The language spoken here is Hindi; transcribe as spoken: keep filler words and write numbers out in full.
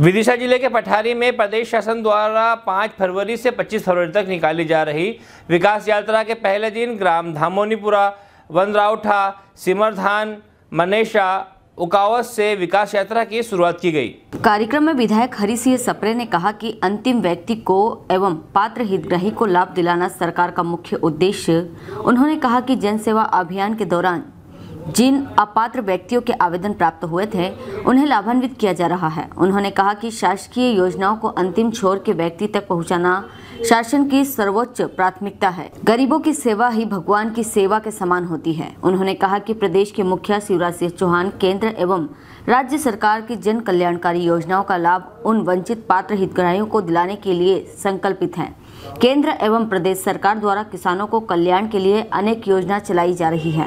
विदिशा जिले के पठारी में प्रदेश शासन द्वारा पाँच फरवरी से पच्चीस फरवरी तक निकाली जा रही विकास यात्रा के पहले दिन ग्राम धामोनीपुरा, वराव, सिमरधान, मनेशा, उकावस से विकास यात्रा की शुरुआत की गई। कार्यक्रम में विधायक हरि सिंह सपरे ने कहा कि अंतिम व्यक्ति को एवं पात्र हितग्राही को लाभ दिलाना सरकार का मुख्य उद्देश्य। उन्होंने कहा कि जनसेवा अभियान के दौरान जिन अपात्र व्यक्तियों के आवेदन प्राप्त हुए थे उन्हें लाभान्वित किया जा रहा है। उन्होंने कहा कि शासकीय योजनाओं को अंतिम छोर के व्यक्ति तक पहुंचाना शासन की सर्वोच्च प्राथमिकता है। गरीबों की सेवा ही भगवान की सेवा के समान होती है। उन्होंने कहा कि प्रदेश के मुखिया शिवराज सिंह चौहान केंद्र एवं राज्य सरकार की जन कल्याणकारी योजनाओं का लाभ उन वंचित पात्र हितग्राहियों को दिलाने के लिए संकल्पित है। केंद्र एवं प्रदेश सरकार द्वारा किसानों को कल्याण के लिए अनेक योजना चलाई जा रही है।